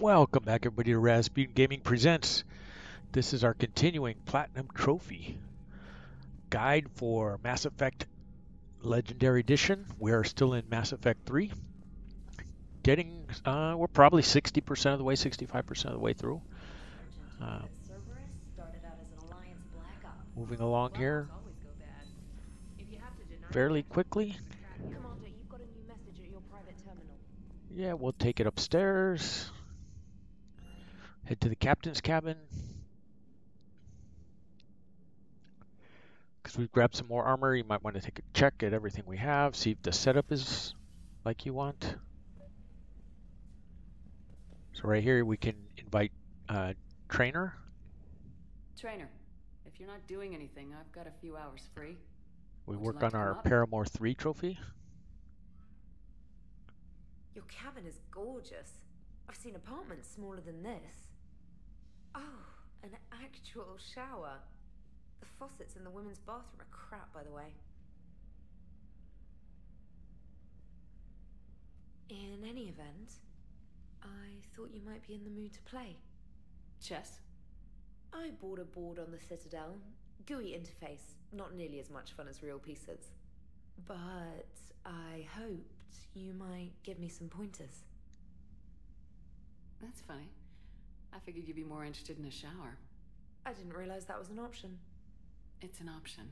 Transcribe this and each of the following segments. Welcome back, everybody, to Rasputin Gaming Presents. This is our continuing Platinum Trophy guide for Mass Effect Legendary Edition. We are still in Mass Effect 3. Getting, we're probably 60% of the way, 65% of the way through. Moving along here fairly quickly. Yeah, we'll take it upstairs, head to the captain's cabin, because we've grabbed some more armor. You might want to take a check at everything we have, see if the setup is like you want. So right here we can invite Trainer. Trainer, if you're not doing anything, I've got a few hours free. We work on our Paramour III trophy. Your cabin is gorgeous. I've seen apartments smaller than this. Oh, an actual shower. The faucets in the women's bathroom are crap, by the way. In any event, I thought you might be in the mood to play. Chess? I bought a board on the Citadel. GUI interface, not nearly as much fun as real pieces. But I hope you might give me some pointers. That's fine. I figured you'd be more interested in a shower. I didn't realize that was an option. It's an option.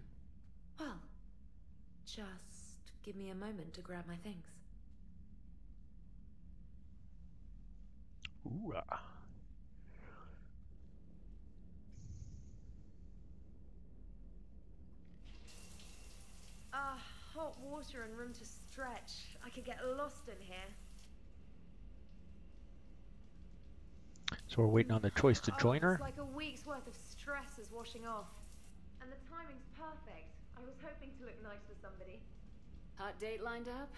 Well, just give me a moment to grab my things. Ooh, ah. Hot water and room to stretch. I could get lost in here. So we're waiting on the choice to join her. It's like a week's worth of stress is washing off. And the timing's perfect. I was hoping to look nice for somebody. Hot date lined up?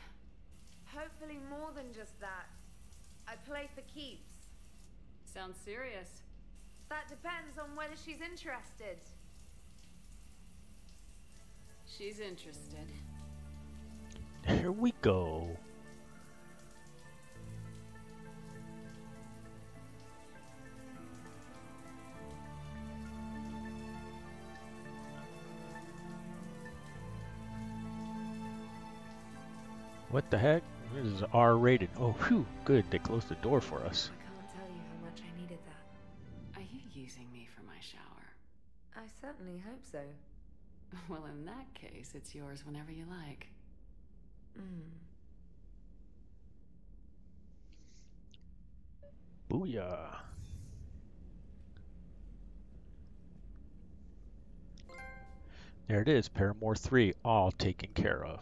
Hopefully more than just that. I play for keeps. Sounds serious. That depends on whether she's interested. She's interested. Here we go. What the heck? This is R-rated. Oh, phew, good. They closed the door for us. I can't tell you how much I needed that. Are you using me for my shower? I certainly hope so. Well, in that case, it's yours whenever you like. Booyah. There it is, Paramour 3, all taken care of.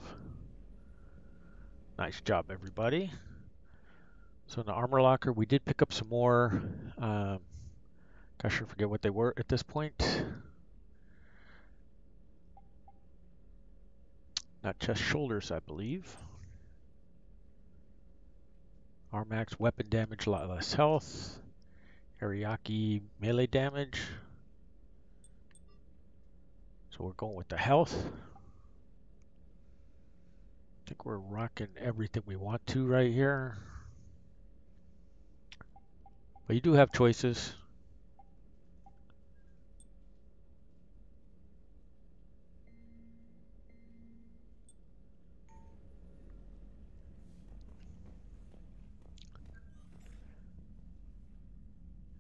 Nice job, everybody. So in the armor locker, we did pick up some more. Gosh, I forget what they were at this point. Not chest, shoulders, I believe. Armax, weapon damage, a lot less health. Ariaki, melee damage. So we're going with the health. I think we're rocking everything we want to right here. But you do have choices.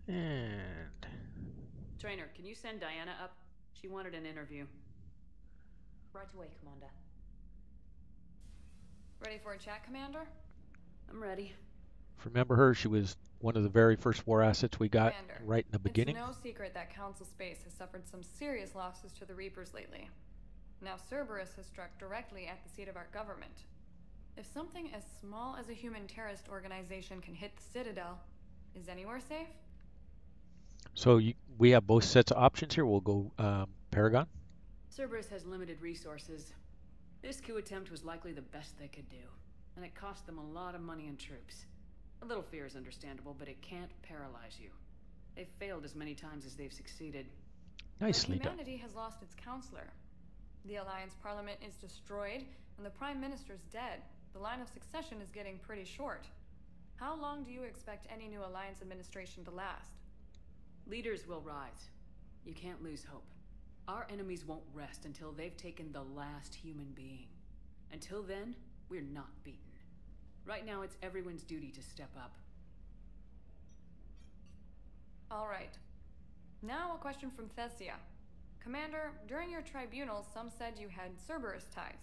And Trainer, can you send Diana up? She wanted an interview. Right away, Commander. Ready for a chat, Commander? I'm ready. Remember her? She was one of the very first war assets we got, Commander, right in the beginning. It's no secret that Council space has suffered some serious losses to the Reapers lately. Now Cerberus has struck directly at the seat of our government. If something as small as a human terrorist organization can hit the Citadel, is anywhere safe? So we have both sets of options here. We'll go Paragon. Cerberus has limited resources. This coup attempt was likely the best they could do, and it cost them a lot of money and troops. A little fear is understandable, but it can't paralyze you. They've failed as many times as they've succeeded. Nicely done. Humanity has lost its counselor. The Alliance Parliament is destroyed, and the Prime Minister's dead. The line of succession is getting pretty short. How long do you expect any new Alliance administration to last? Leaders will rise. You can't lose hope. Our enemies won't rest until they've taken the last human being. Until then, we're not beaten. Right now, it's everyone's duty to step up. All right. Now a question from Thessia. Commander, during your tribunal, some said you had Cerberus ties.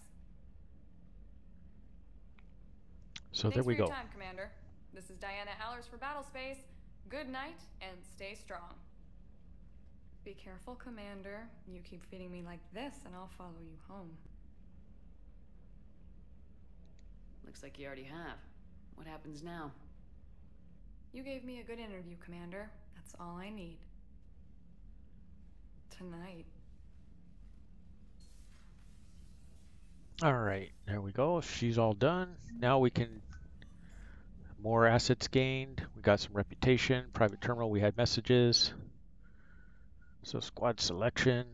So there we go. Thanks for your time, Commander. This is Diana Allers for Battlespace. Good night, and stay strong. Be careful, Commander. You keep feeding me like this, and I'll follow you home. Looks like you already have. What happens now? You gave me a good interview, Commander. That's all I need. Tonight. All right, there we go. She's all done. Now we can... More assets gained. We got some reputation. Private terminal, we had messages. So squad selection.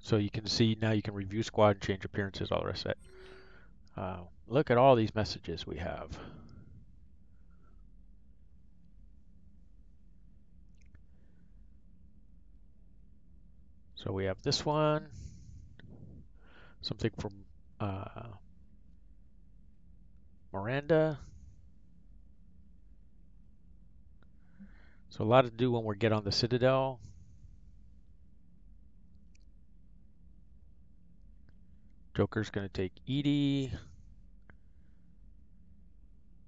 So you can see now you can review squad, change appearances, all the rest of that. Look at all these messages we have. So we have this one. Something from Miranda. So a lot to do when we get on the Citadel. Joker's going to take Edie.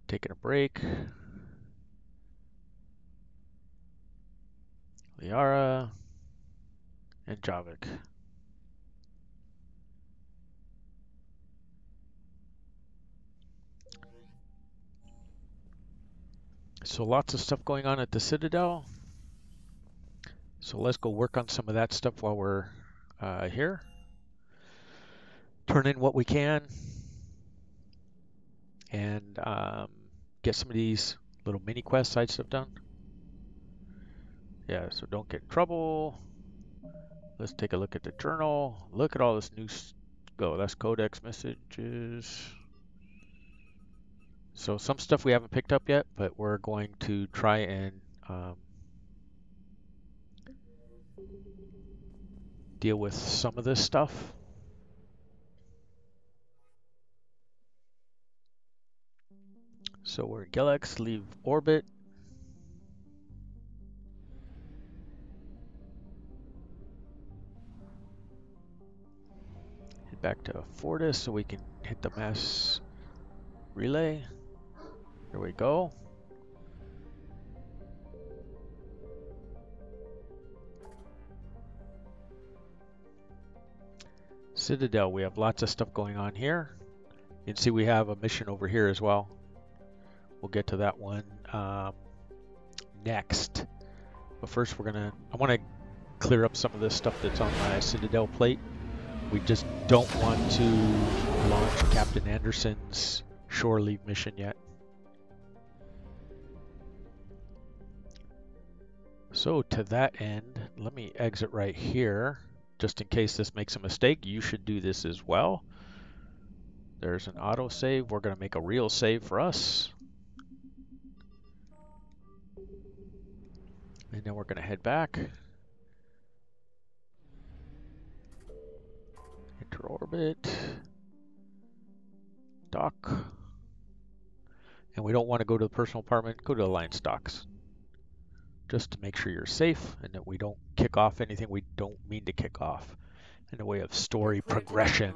Taking a break. Liara. And Javik. So lots of stuff going on at the Citadel. So let's go work on some of that stuff while we're here. Turn in what we can. And get some of these little mini quest side stuff done. Yeah, so don't get in trouble. Let's take a look at the journal. Look at all this new... Go, that's Codex messages. So some stuff we haven't picked up yet, but we're going to try and deal with some of this stuff. So we're Galax, leave orbit. Head back to Fortis so we can hit the mass relay. Here we go. Citadel, we have lots of stuff going on here. You can see we have a mission over here as well. We'll get to that one next. But first we're gonna, I wanna clear up some of this stuff that's on my Citadel plate. We just don't want to launch Captain Anderson's shore leave mission yet. So to that end, let me exit right here. Just in case this makes a mistake, you should do this as well. There's an auto save. We're going to make a real save for us. And then we're going to head back. Enter orbit. Dock. And we don't want to go to the personal apartment. Go to Alliance docks. Just to make sure you're safe and that we don't kick off anything we don't mean to kick off in the way of story progression.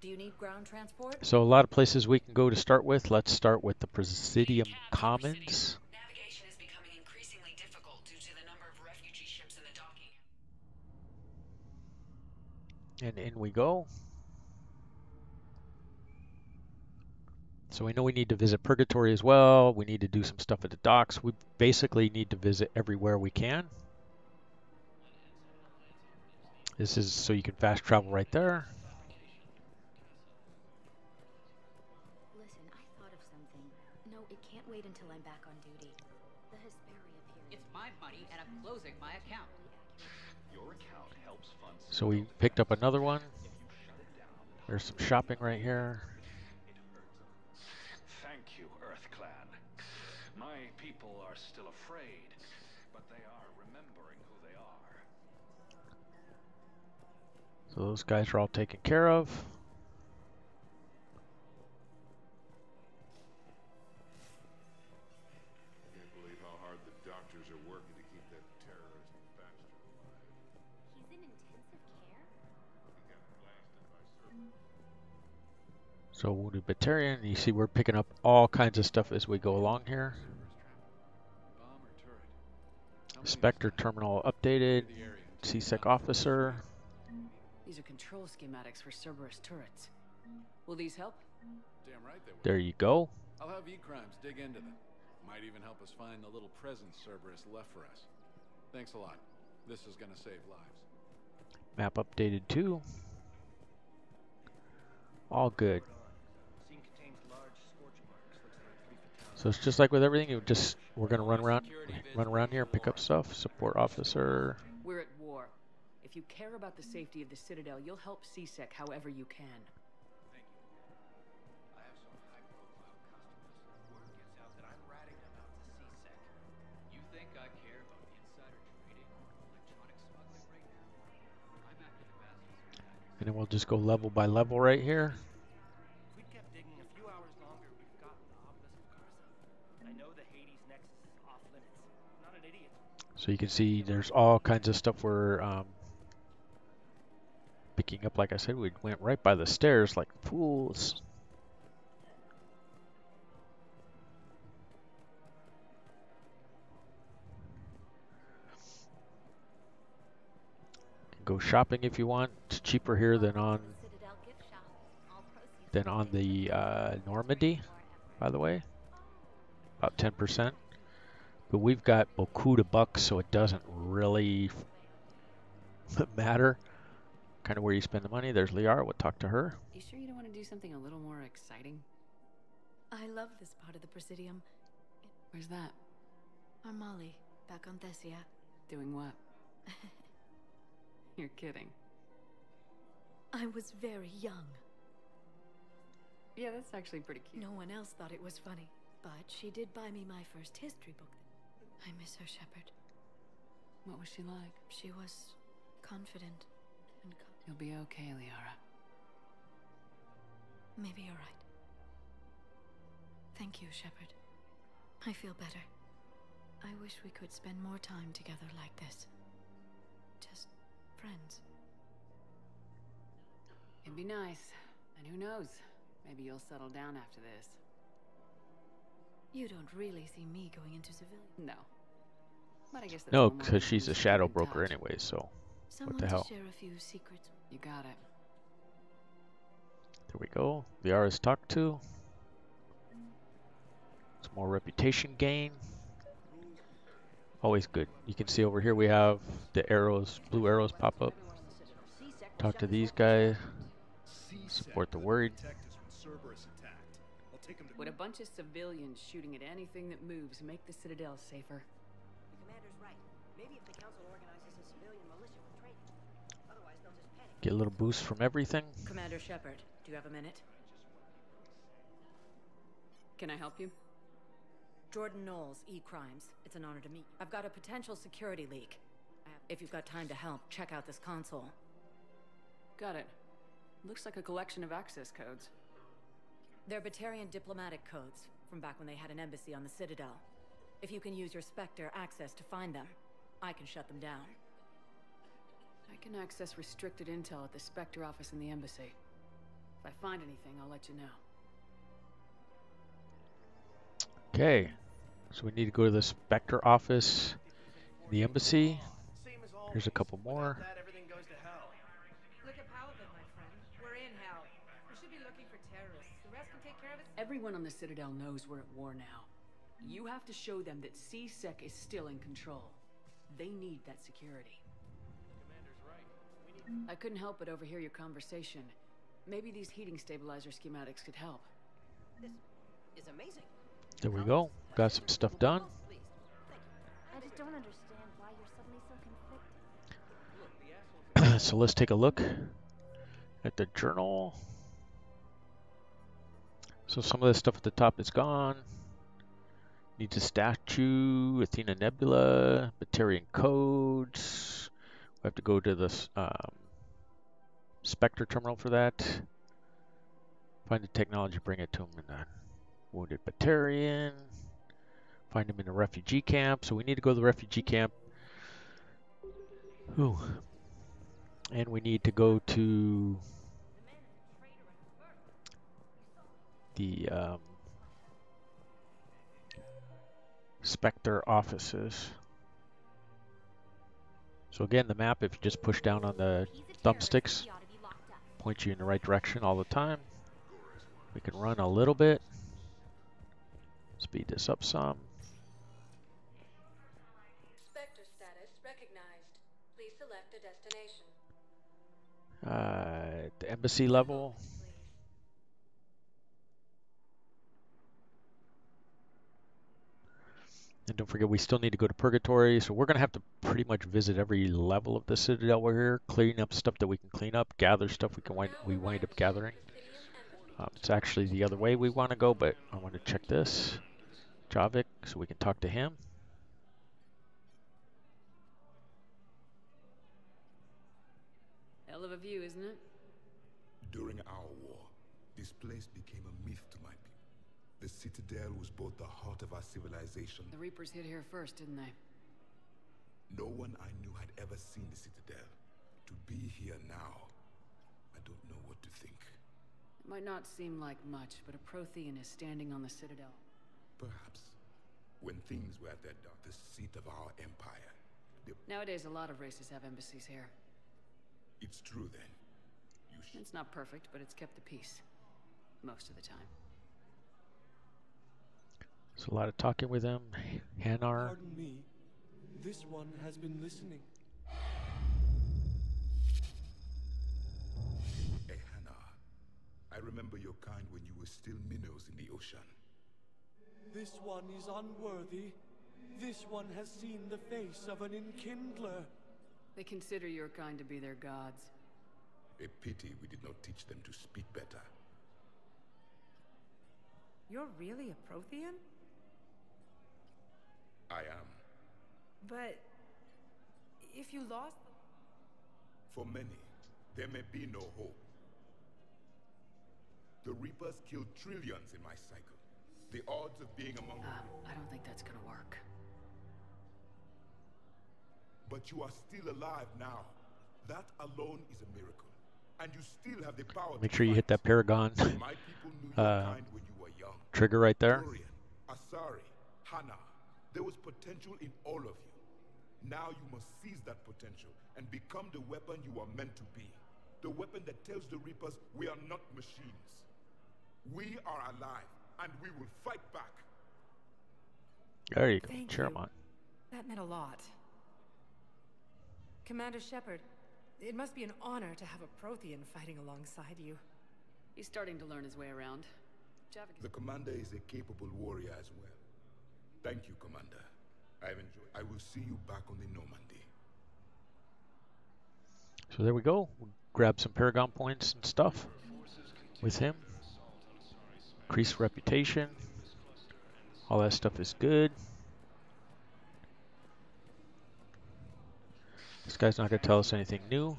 Do you need ground transport? So a lot of places we can go to start with. Let's start with the Presidium Commons. Presidium. Navigation is becoming increasingly difficult due to the number of refugee ships in the docking. And in we go. So we know we need to visit Purgatory as well. We need to do some stuff at the docks. We basically need to visit everywhere we can. This is so you can fast travel right there. Listen, I thought of something. No, it can't wait until I'm back on duty. The Hesperia period. It's my money and I'm closing my account. Your account helps fund. So we picked up another one. There's some shopping right here. still afraid, but they are remembering who they are. So those guys are all taken care of. So wounded Batarian, you see we're picking up all kinds of stuff as we go along here. Spectre terminal updated, C-Sec officer. These are control schematics for Cerberus turrets. Will these help? Damn right they will. There you go. I'll have E-Crimes dig into them. Might even help us find the little present Cerberus left for us. Thanks a lot. This is going to save lives. Map updated too. All good. So it's just like with everything, we're gonna run around here, pick up stuff, support officer. We're at war. If you care about the safety of the Citadel, you'll help C-Sec however you can. Thank you. I have some high-profile customers. Word gets out that I'm ratting them out to C-Sec. You think I care about insider trading or electronic smuggling right now? I'm after the bastards. And then we'll just go level by level right here. So you can see there's all kinds of stuff we're picking up. Like I said, we went right by the stairs like fools. Go shopping if you want. It's cheaper here than on the Normandy, by the way, about 10%. But we've got Bokuda bucks, so it doesn't really matter kind of where you spend the money. There's Liara. We'll talk to her. You sure you don't want to do something a little more exciting? I love this part of the Presidium. Where's that? Armali, back on Thessia. Doing what? You're kidding. I was very young. Yeah, that's actually pretty cute. No one else thought it was funny, but she did buy me my first history book. I miss her, Shepard. What was she like? She was confident and confident. You'll be okay, Liara. Maybe you're right. Thank you, Shepard. I feel better. I wish we could spend more time together like this. Just friends. It'd be nice. And who knows? Maybe you'll settle down after this. You don't really see me going into civilian. No. But I guess that's no, because she's a shadow broker anyway, so someone what the hell. Share a few secrets. You got it. There we go. Liara's talked to. Some more reputation gain. Always good. You can see over here we have the arrows, blue arrows pop up. Talk to these guys. Support the worried. Would a bunch of civilians shooting at anything that moves make the Citadel safer? The commander's right. Maybe if the council organizes a civilian militia for training. Otherwise they'll just panic. Get a little boost from everything. Commander Shepard, do you have a minute? Can I help you? Jordan Knowles, E-Crimes. It's an honor to meet you. I've got a potential security leak. If you've got time to help, check out this console. Got it. Looks like a collection of access codes. They're Batarian diplomatic codes, from back when they had an embassy on the Citadel. If you can use your Spectre access to find them, I can shut them down. I can access restricted intel at the Spectre office in the embassy. If I find anything, I'll let you know. Okay. So we need to go to the Spectre office in the embassy. Here's a couple more. Everyone on the Citadel knows we're at war now. You have to show them that C-Sec is still in control. They need that security. The commander's right. We need... I couldn't help but overhear your conversation. Maybe these heating stabilizer schematics could help. This is amazing. There we go. Got some stuff done. I just don't understand why you're suddenly so conflicted. So let's take a look at the journal. So some of the stuff at the top is gone. Needs a statue, Athena Nebula, Batarian codes. We have to go to the Spectre terminal for that. Find the technology, bring it to him in the wounded Batarian. Find him in a refugee camp. So we need to go to the refugee camp. Ooh. And we need to go to the Spectre offices. So again, the map, if you just push down on the thumbsticks, points you in the right direction all the time. We can run a little bit. Speed this up some. Spectre status recognized. Please select a destination. The embassy level. And don't forget, we still need to go to Purgatory, so we're going to have to pretty much visit every level of the Citadel we're here, clean up stuff that we can clean up, gather stuff we wind up gathering. It's actually the other way we want to go, but I want to check this. Javik, so we can talk to him. Hell of a view, isn't it? During our war, this place became a myth to my people. The Citadel was both the heart of our civilization. The Reapers hit here first, didn't they? No one I knew had ever seen the Citadel. To be here now, I don't know what to think. It might not seem like much, but a Prothean is standing on the Citadel. Perhaps. When things were at their darkest, the seat of our empire. Nowadays, a lot of races have embassies here. It's true, then. It's not perfect, but it's kept the peace. Most of the time. So a lot of talking with him. Hanar. Pardon me. This one has been listening. Hey, Hanar. I remember your kind when you were still minnows in the ocean. This one is unworthy. This one has seen the face of an enkindler. They consider your kind to be their gods. A pity we did not teach them to speak better. You're really a Prothean? I am. But if you lost... For many, there may be no hope. The Reapers killed trillions in my cycle. The odds of being among them... I don't think that's gonna work. But you are still alive now. That alone is a miracle. And you still have the power. Make sure you hit that Paragon trigger right there. Asari, Hanar. There was potential in all of you. Now you must seize that potential and become the weapon you are meant to be. The weapon that tells the Reapers we are not machines. We are alive, and we will fight back. There you go. Cheer him on. That meant a lot. Commander Shepard, it must be an honor to have a Prothean fighting alongside you. He's starting to learn his way around. Javik. The commander is a capable warrior as well. Thank you, Commander. I've enjoyed. I will see you back on the Normandy. So there we go. We'll grab some Paragon points and stuff with him. Increased reputation. All that stuff is good. This guy's not going to tell us anything new.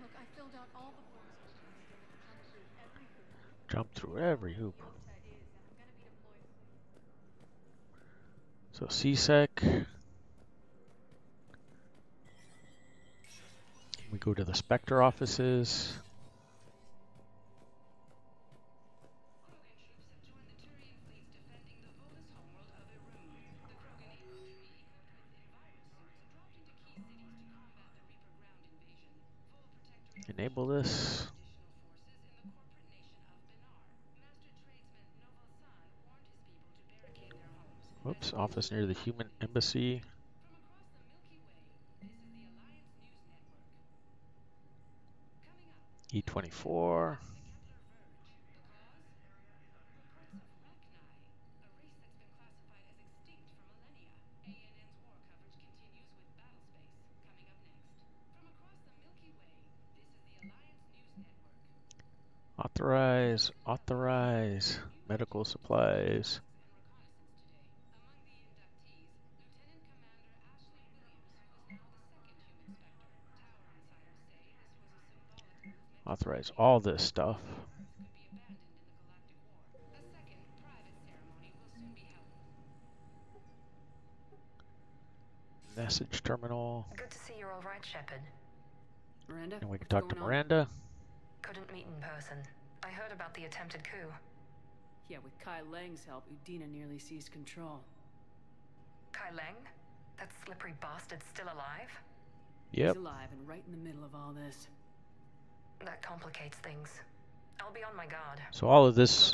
Look, I filled out all the forms. Jump through every hoop. So C-Sec. We go to the Spectre offices. Enable this. Whoops, office near the human embassy. E24. supplies. Authorize. Medical supplies. Authorize all this stuff. Message terminal. Good to see you're all right, Shepard. Miranda? And we can talk to Miranda. Couldn't meet in person. I heard about the attempted coup. Yeah, with Kai Leng's help, Udina nearly seized control. Kai Leng? That slippery bastard's still alive? Yep. He's alive and right in the middle of all this. That complicates things. I'll be on my guard. So all of this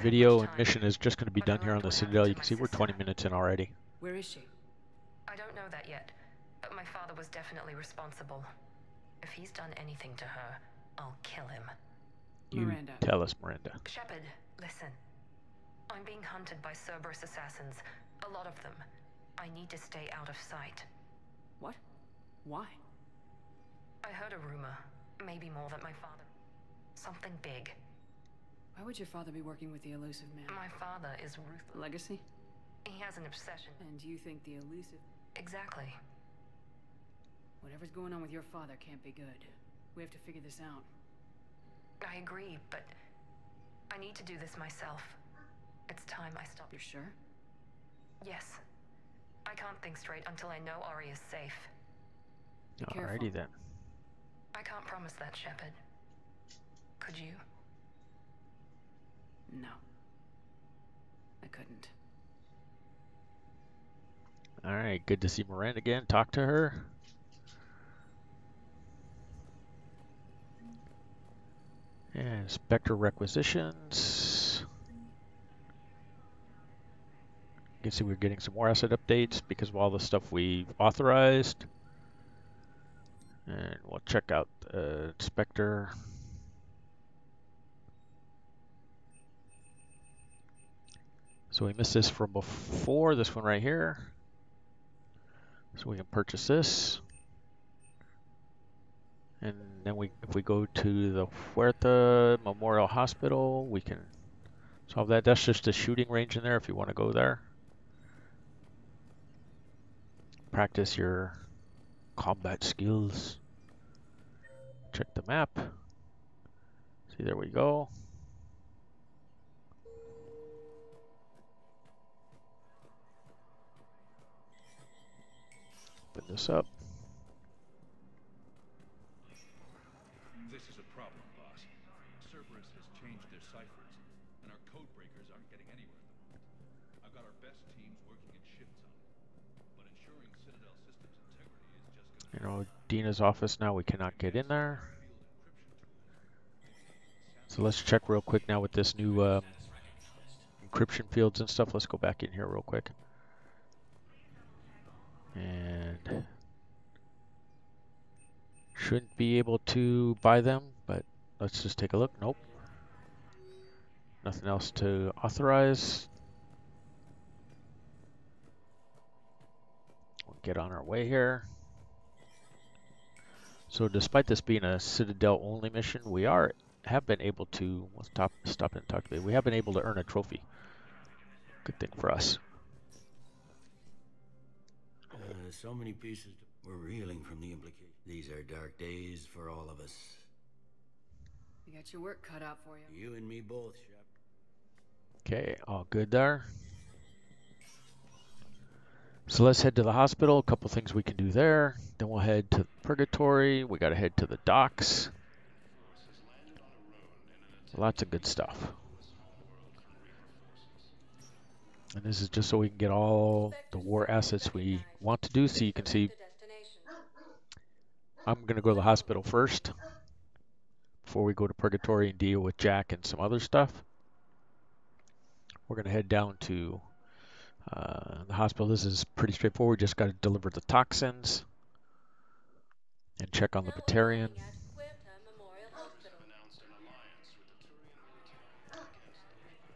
video and mission is just going to be done here on the Citadel. You can see we're 20 minutes in already. Where is she? I don't know that yet, but my father was definitely responsible. If he's done anything to her, I'll kill him. Miranda. Tell us, Miranda. Shepard, listen. I'm being hunted by Cerberus assassins. A lot of them. I need to stay out of sight. What? Why? I heard a rumor. Maybe more than my father. Something big. Why would your father be working with the elusive man? My father is ruthless. Legacy? He has an obsession. And you think the elusive... Exactly. Whatever's going on with your father can't be good. We have to figure this out. I agree, but... I need to do this myself. It's time I stop. You're sure? Yes. I can't think straight until I know Arya's safe. Alrighty then. I can't promise that, Shepard. Could you? No. I couldn't. Alright, good to see Miranda again. Talk to her. And Spectre requisitions. You can see we're getting some more asset updates because of all the stuff we've authorized. And we'll check out Spectre. So we missed this from before, this one right here. So we can purchase this. And then we, if we go to the Huerta Memorial Hospital, we can solve that. That's just a shooting range in there if you want to go there. Practice your combat skills. Check the map. See, there we go. Open this up. This is a problem, boss. Cerberus has changed their ciphers, and our code breakers aren't getting anywhere. I've got our best teams working in shifts on it, but ensuring Citadel systems integrity is just gonna... You know, Dina's office now, we cannot get in there. So let's check real quick now with this new encryption fields and stuff. Let's go back in here real quick. And shouldn't be able to buy them, but let's just take a look. Nope. Nothing else to authorize. We'll get on our way here. So despite this being a Citadel only mission, we have been able to stop and talk to me. We have been able to earn a trophy. Good thing for us. So many pieces were reeling from the implications. These are dark days for all of us. You got your work cut out for you. You and me both, Shep. Okay, all good there. So let's head to the hospital. A couple things we can do there. Then we'll head to Purgatory. We gotta head to the docks. Lots of good stuff. And this is just so we can get all the war assets we want to do. So you can see, I'm going to go to the hospital first before we go to Purgatory and deal with Jack and some other stuff. We're going to head down to the hospital. This is pretty straightforward. Just got to deliver the toxins and check on the Batarian.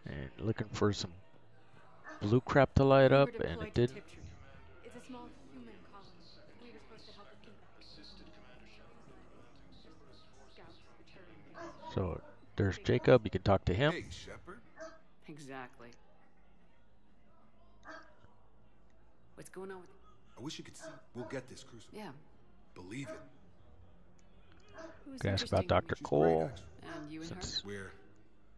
And looking for some blue crap to light up, and it didn't. It's a small human colony. We were supposed to help the people. So There's Jacob. You can talk to him. Hey, Shepard. Exactly. What's going on with... I wish you could see. We'll get this, Crucible. Yeah. Believe it. You can ask about Dr. Cole. And you and her?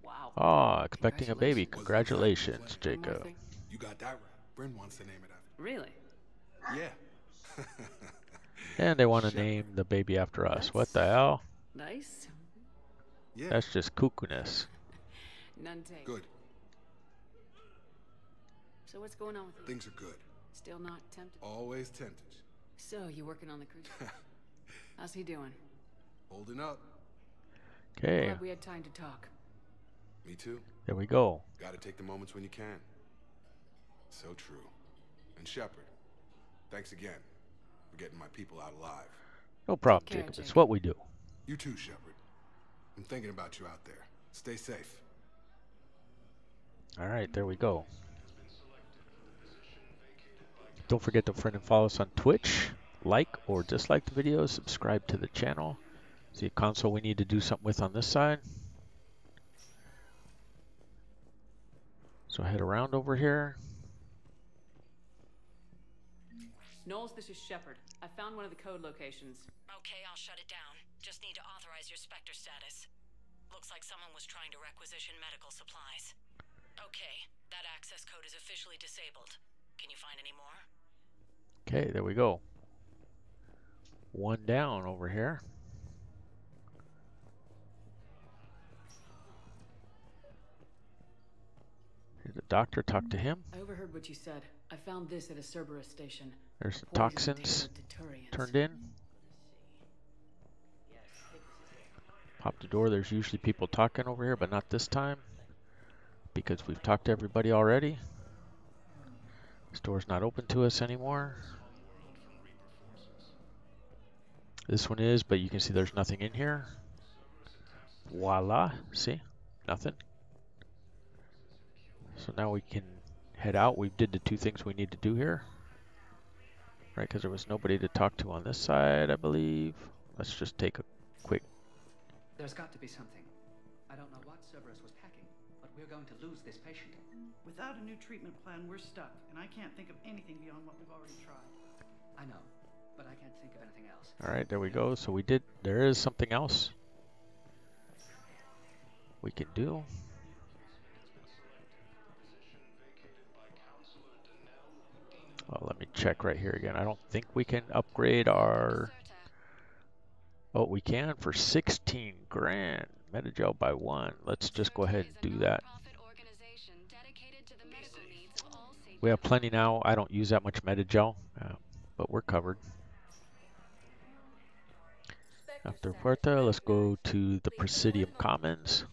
Wow. Ah, expecting a baby. Congratulations, Jacob. You got that right. Bryn wants to name it after. Really? Yeah. And they want to name the baby after us. That's what the hell? Nice. Yeah. That's just cuckoo-ness. None taken. Good. So what's going on with you? Things are good. Still not tempted? Always tempted. So, you working on the cruise? How's he doing? Holding up. Okay. Glad we had time to talk. Me too. There we go. Gotta take the moments when you can. So true. And Shepard, thanks again for getting my people out alive. No problem, Jacob. It's what we do. You too, Shepard. I'm thinking about you out there. Stay safe. All right, there we go. Don't forget to friend and follow us on Twitch. Like or dislike the video. Subscribe to the channel. See a console we need to do something with on this side. So head around over here. Knowles, this is Shepard. I found one of the code locations. Okay, I'll shut it down. Just need to authorize your Spectre status. Looks like someone was trying to requisition medical supplies. Okay, that access code is officially disabled. Can you find any more? Okay, there we go. One down over here. Here's the doctor. Talk to him. I overheard what you said. I found this at a Cerberus station. There's the toxins turned in. Pop the door. There's usually people talking over here, but not this time because we've talked to everybody already. This door's not open to us anymore. This one is, but you can see there's nothing in here. Voila. See? Nothing. So now we can head out. We did the two things we need to do here. Right, because there was nobody to talk to on this side, I believe. Let's just take a quick... There's got to be something. I don't know what Cerberus was packing, but we're going to lose this patient. Without a new treatment plan, we're stuck, and I can't think of anything beyond what we've already tried. I know, but I can't think of anything else. All right, there we go. So we did... There is something else we can do. Well, let me check right here again. I don't think we can upgrade our... Oh, we can for 16 grand. Medigel by 1. Let's just go ahead and do that. We have plenty now. I don't use that much Medigel, but we're covered. After Puerta, let's go to the Presidium Commons.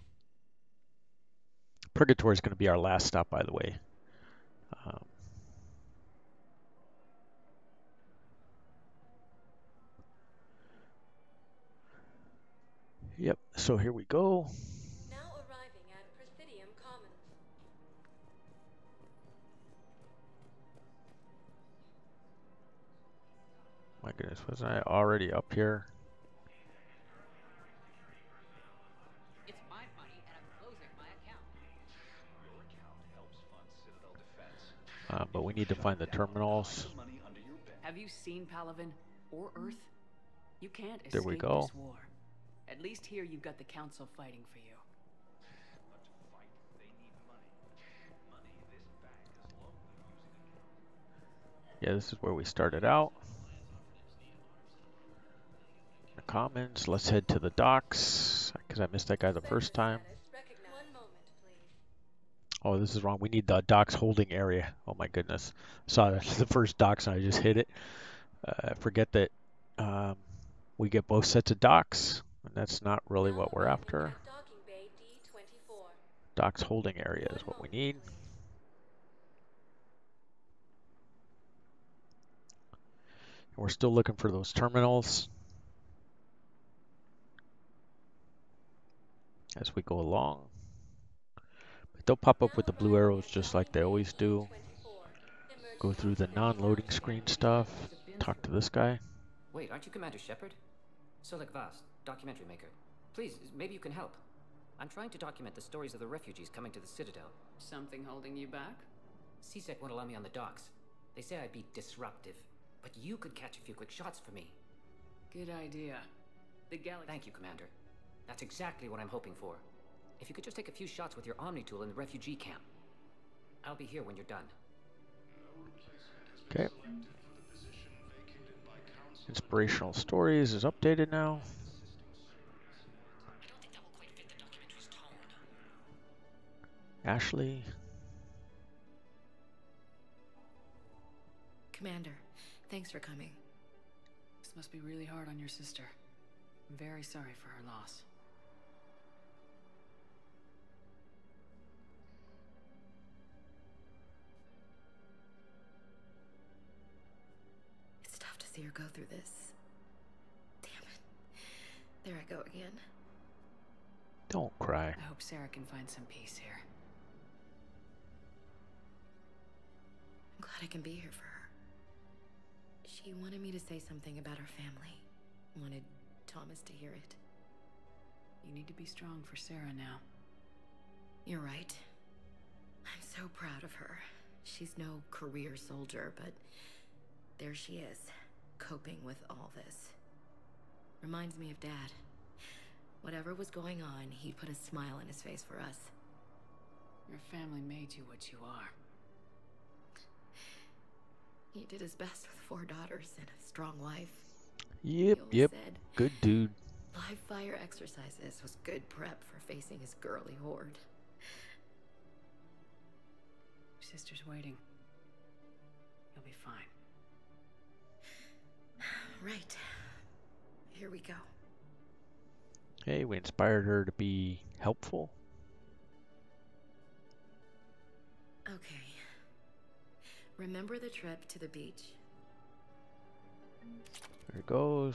Purgatory is going to be our last stop, by the way. Yep, so here we go. Now arriving at Presidium Commons. My goodness, wasn't I already up here? It's my money and I'm closing my account. Your account helps fund Citadel defense. But we need to find the terminals. Have you seen Palavin or Earth? You can't escape this war. At least here you've got the council fighting for you. But to fight, they need money. Money in this bank is locally using it. Yeah, this is where we started out. The Commons. Let's head to the docks because I missed that guy the first time. Oh, this is wrong. We need the docks holding area. Oh my goodness! Saw that the first docks and I just hit it. I forget that we get both sets of docks. And that's not really what we're after. Docks holding area is what we need. And we're still looking for those terminals as we go along. But they'll pop up with the blue arrows just like they always do. Go through the non-loading screen stuff. Talk to this guy. Wait, aren't you Commander Shepard? Solik Vast, documentary maker. Please, maybe you can help. I'm trying to document the stories of the refugees coming to the Citadel. Something holding you back? C-Sec won't allow me on the docks. They say I'd be disruptive, but you could catch a few quick shots for me. Good idea. The galaxy... Thank you, Commander. That's exactly what I'm hoping for. If you could just take a few shots with your Omni-tool in the refugee camp. I'll be here when you're done. Okay. Inspirational Stories is updated now. I don't think that will quite fit the documentary's tone. Ashley. Commander, thanks for coming. This must be really hard on your sister. I'm very sorry for her loss. See her go through this. Damn it. There I go again. Don't cry. I hope Sarah can find some peace here. I'm glad I can be here for her. She wanted me to say something about her family. Wanted Thomas to hear it. You need to be strong for Sarah now. You're right. I'm so proud of her. She's no career soldier, but there she is. Coping with all this. Reminds me of Dad. Whatever was going on, he put a smile on his face for us. Your family made you what you are. He did his best with 4 daughters and a strong wife. Yep. Said, good dude. Live fire exercises was good prep for facing his girly horde. Your sister's waiting. You'll be fine. Right. Here we go. Hey, we inspired her to be helpful. Okay. Remember the trip to the beach? There it goes.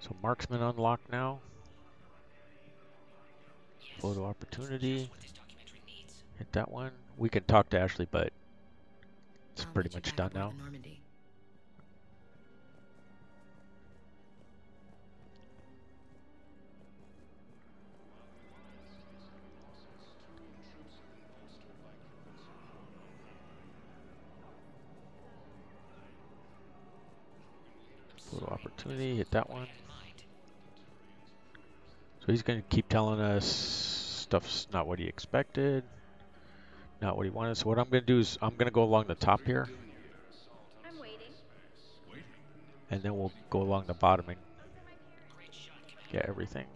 So marksman unlocked now. Yes. Photo opportunity. Hit that one. We can talk to Ashley, but it's pretty much done now. Normandy. Opportunity, hit that one. So he's going to keep telling us stuff's not what he expected, not what he wanted. So what I'm going to do is I'm going to go along the top here. I'm waiting. And then we'll go along the bottom and get everything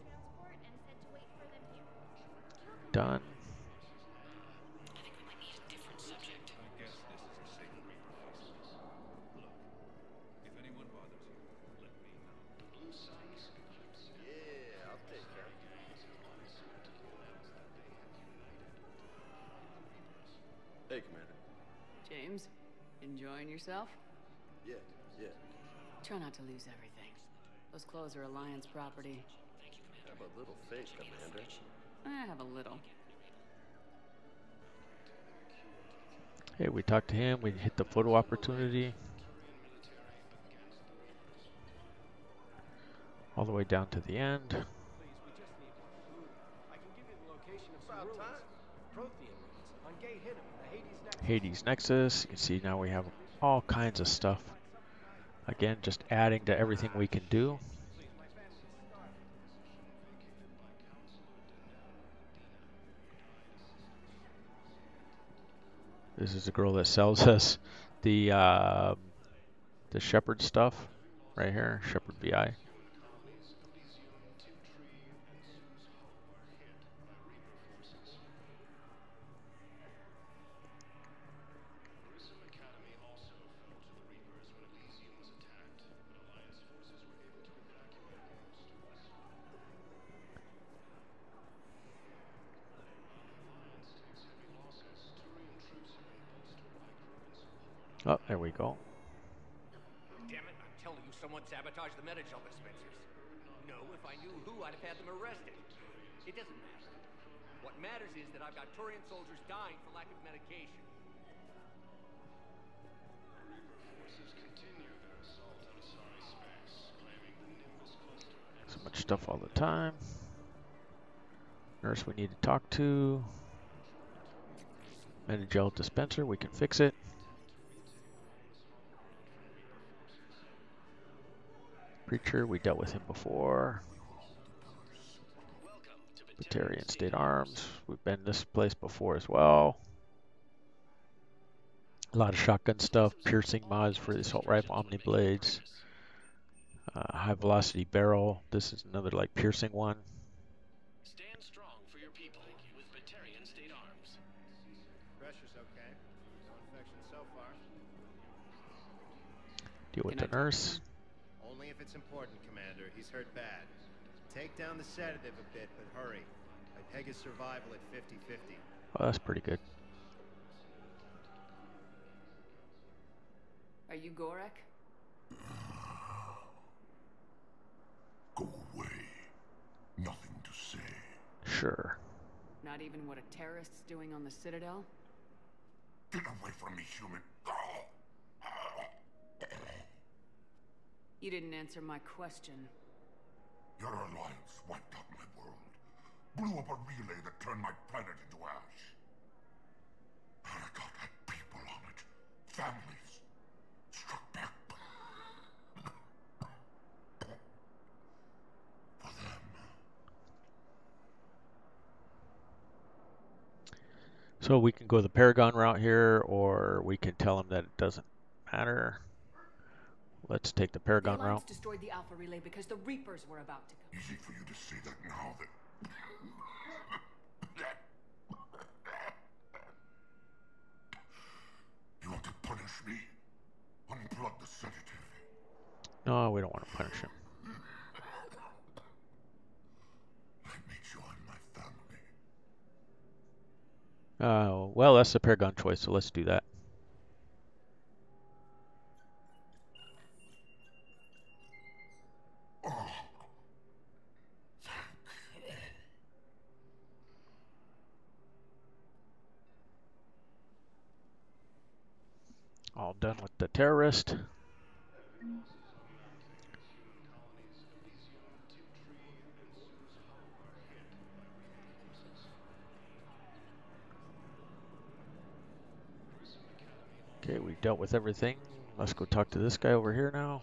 done. Yourself? Yeah. Try not to lose everything. Those clothes are Alliance property. I have a little faith, Commander. I have a little. Hey, we talked to him. We hit the photo opportunity. All the way down to the end. Hades Nexus. You can see now we have all kinds of stuff. Again, just adding to everything we can do. This is the girl that sells us the Shepherd stuff right here, Shepherd BI. Oh, there we go. Damn it, I'm telling you, someone sabotaged the Medigel dispensers. No, if I knew who, I'd have had them arrested. It doesn't matter. What matters is that I've got Turian soldiers dying for lack of medication. So much stuff all the time. Nurse we need to talk to. Medigel dispenser, we can fix it. Preacher, we dealt with him before. Batarian State Arms, we've been this place before as well. A lot of shotgun stuff, piercing mods for the assault rifle, omni blades, high velocity barrel. This is another like piercing one. Stand strong for your people with Batarian State Arms. Pressure's okay. No infection so far. Deal with the nurse. Only if it's important, Commander. He's hurt bad. Take down the sedative a bit, but hurry. I peg his survival at 50-50. Oh, that's pretty good. Are you Gorak? Go away. Nothing to say. Sure. Not even what a terrorist's doing on the Citadel? Get away from me, human. You didn't answer my question. Your alliance wiped out my world. Blew up a relay that turned my planet into ash. Paragon had people on it. Families. Struck back. For them. So we can go the Paragon route here, or we can tell them that it doesn't matter. Let's take the Paragon route. Destroyed the Alpha Relay because the Reapers were about to come. Easy for you to say that now that... You want to punish me? Unplug the sedative. No, we don't want to punish him. Let me join my family. Oh, well, that's the Paragon choice, so let's do that. All done with the terrorist. Okay, we dealt with everything. Let's go talk to this guy over here now.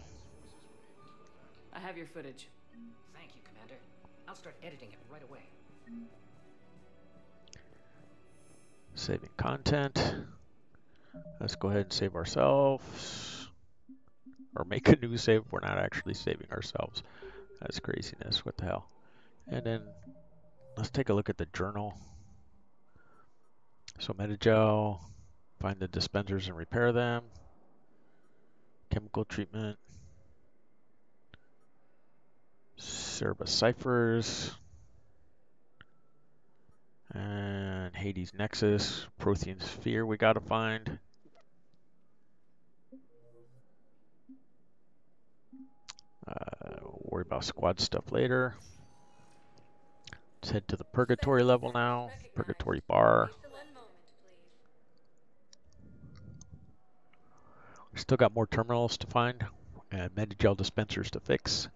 I have your footage. Thank you, Commander. I'll start editing it right away. Saving content. Let's go ahead and save ourselves, or make a new save. We're not actually saving ourselves. That's craziness. What the hell? And then let's take a look at the journal. So Medigel, find the dispensers and repair them. Chemical treatment. Cerberus ciphers. And Hades Nexus, Prothean Sphere we gotta find. Worry about squad stuff later. Let's head to the Purgatory level now. Purgatory Bar. We still got more terminals to find and Medigel dispensers to fix.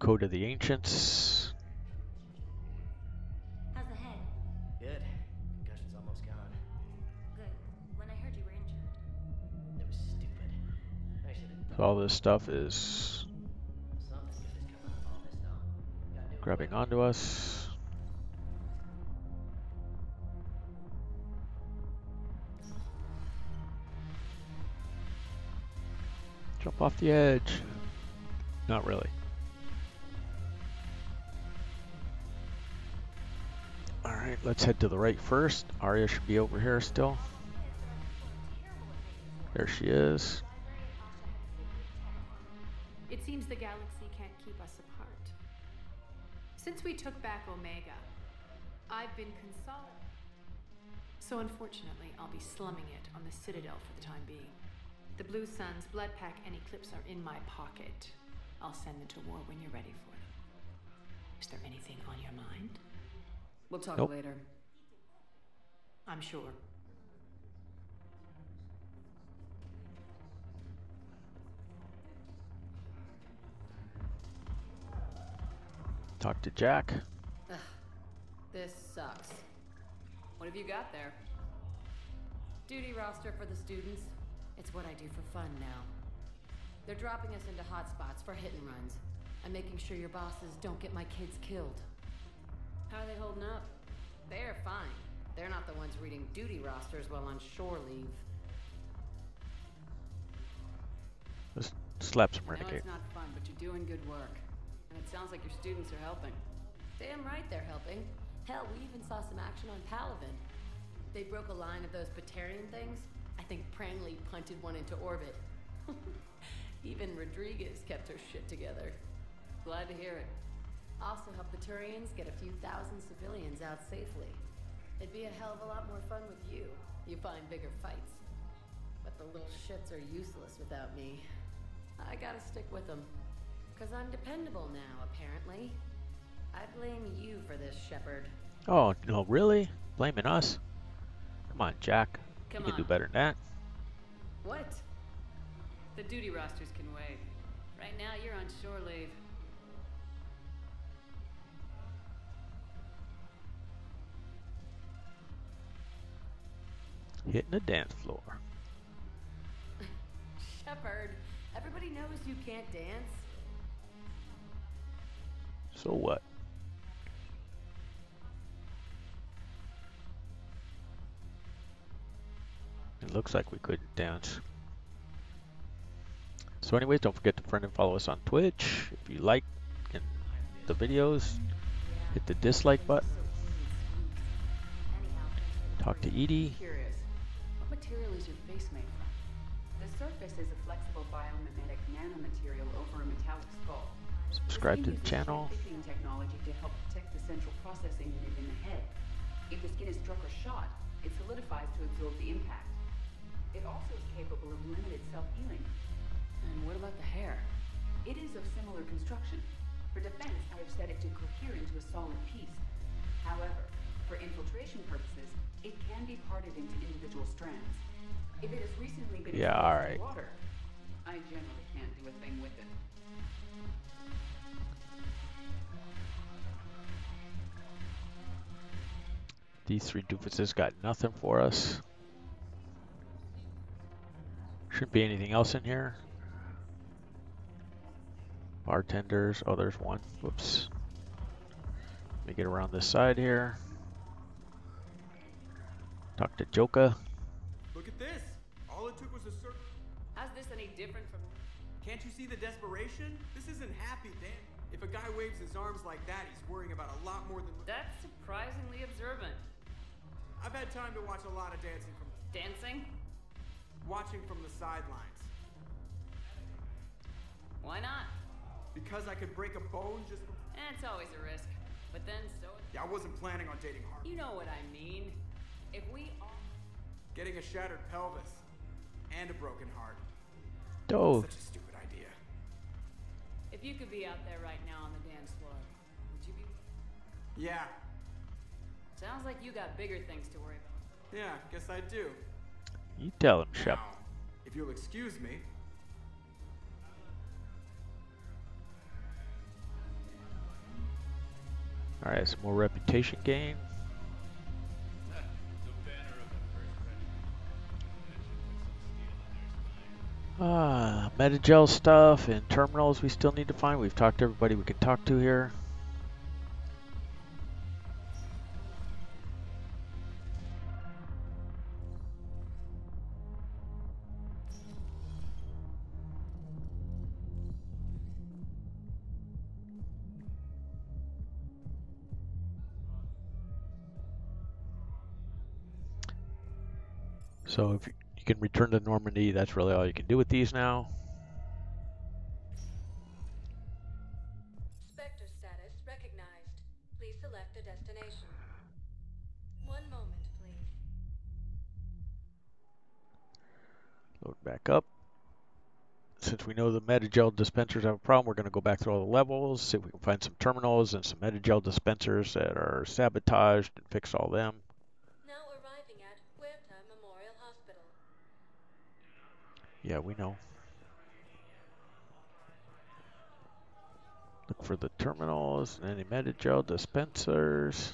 Code of the Ancients. How's the head? Good. Concussion's almost gone. Good. When I heard you were injured. It was stupid. I should have... So all this stuff is grabbing onto us. Jump off the edge. Not really. Alright, let's head to the right first. Arya should be over here still. There she is. It seems the galaxy can't keep us apart. Since we took back Omega, I've been consolidating. So unfortunately, I'll be slumming it on the Citadel for the time being. The Blue Sun's blood pack and Eclipse are in my pocket. I'll send them to war when you're ready for them. Is there anything on your mind? We'll talk later. I'm sure. Talk to Jack. Ugh, this sucks. What have you got there? Duty roster for the students. It's what I do for fun now. They're dropping us into hot spots for hit and runs. I'm making sure your bosses don't get my kids killed. How are they holding up? They're fine. They're not the ones reading duty rosters while on shore leave. Let's slap some renegade. I know it's not fun, but you're doing good work. And it sounds like your students are helping. Damn right they're helping. Hell, we even saw some action on Palavin. They broke a line of those Batarian things. I think Prangley punted one into orbit. Even Rodriguez kept her shit together. Glad to hear it. Also helped the Turians get a few thousand civilians out safely. It'd be a hell of a lot more fun with you. You find bigger fights. But the little shits are useless without me. I gotta stick with them. Because I'm dependable now, apparently. I blame you for this, Shepard. Oh, no, really? Blaming us? Come on, Jack. Come you can on. Do better than that. What? The duty rosters can wait. Right now, you're on shore leave. Hitting the dance floor. Shepard, everybody knows you can't dance. So what? It looks like we couldn't dance. So anyways, don't forget to friend and follow us on Twitch. If you like the videos, hit the dislike button. Talk to Edie. What material is your face made from? The surface is a flexible biomimetic nanomaterial over a metallic skull. Subscribe to the channel. Thickening technology to help protect the central processing unit in the head. If the skin is struck or shot, it solidifies to absorb the impact. It also is capable of limited self-healing. And what about the hair? It is of similar construction. For defense, I have set it to cohere into a solid piece. However, for infiltration purposes, it can be parted into individual strands. If it has recently been exposed to water, I generally can't do a thing with it. These three doofuses got nothing for us. Shouldn't be anything else in here. Bartenders. Oh, there's one. Whoops. Let me get around this side here. Talk to Joka. Look at this. All it took was a circle. How's this any different from... Can't you see the desperation? This isn't happy, Dan. If a guy waves his arms like that, he's worrying about a lot more than... That's surprisingly observant. I've had time to watch a lot of dancing from... Dancing? Watching from the sidelines. Why not? Because I could break a bone just... It's always a risk. But then so... Yeah, I wasn't planning on dating Harvey. You know what I mean. If we all... Getting a shattered pelvis. And a broken heart. Dope. Such a stupid idea. If you could be out there right now on the dance floor, would you be... Yeah. Sounds like you got bigger things to worry about. Yeah, guess I do. You tell him, Shep. Now, if you'll excuse me. Alright, some more reputation gain. Medigel stuff and terminals we still need to find. We've talked to everybody we can talk to here. So if you can return to Normandy, that's really all you can do with these now. Spectre status recognized. Please select a destination. One moment, please. Load back up. Since we know the Medigel dispensers have a problem, we're going to go back through all the levels, see if we can find some terminals and some Medigel dispensers that are sabotaged and fix all them. Now arriving at Yeah, we know. Look for the terminals and any Medigel dispensers.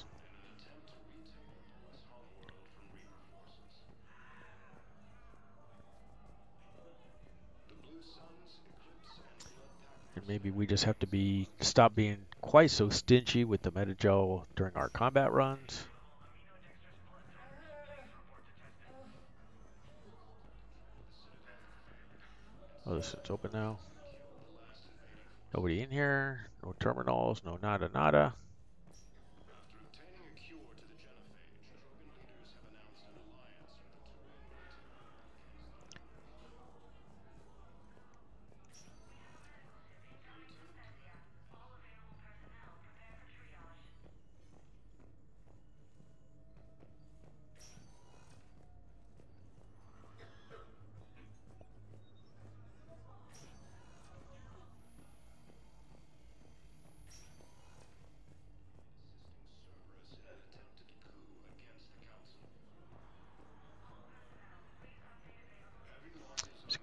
And maybe we just have to be stop being quite so stingy with the Medigel during our combat runs. Oh, this is open now. Nobody in here. No terminals. No nada nada.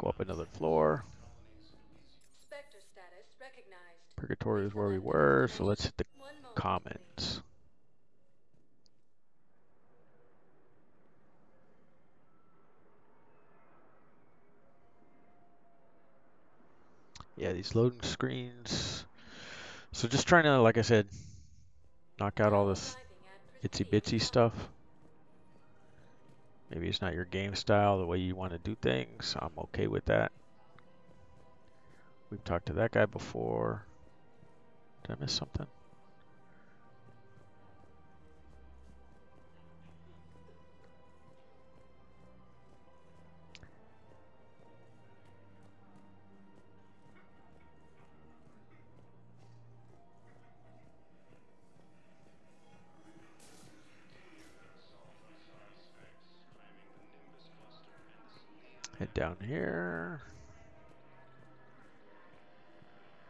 Go up another floor. Spectre status recognized. Purgatory is where we were, so let's hit the commons. Yeah, these loading screens. So just trying to, like I said, knock out all this itsy bitsy stuff. Maybe it's not your game style, the way you want to do things. I'm okay with that. We've talked to that guy before. Did I miss something? Head down here.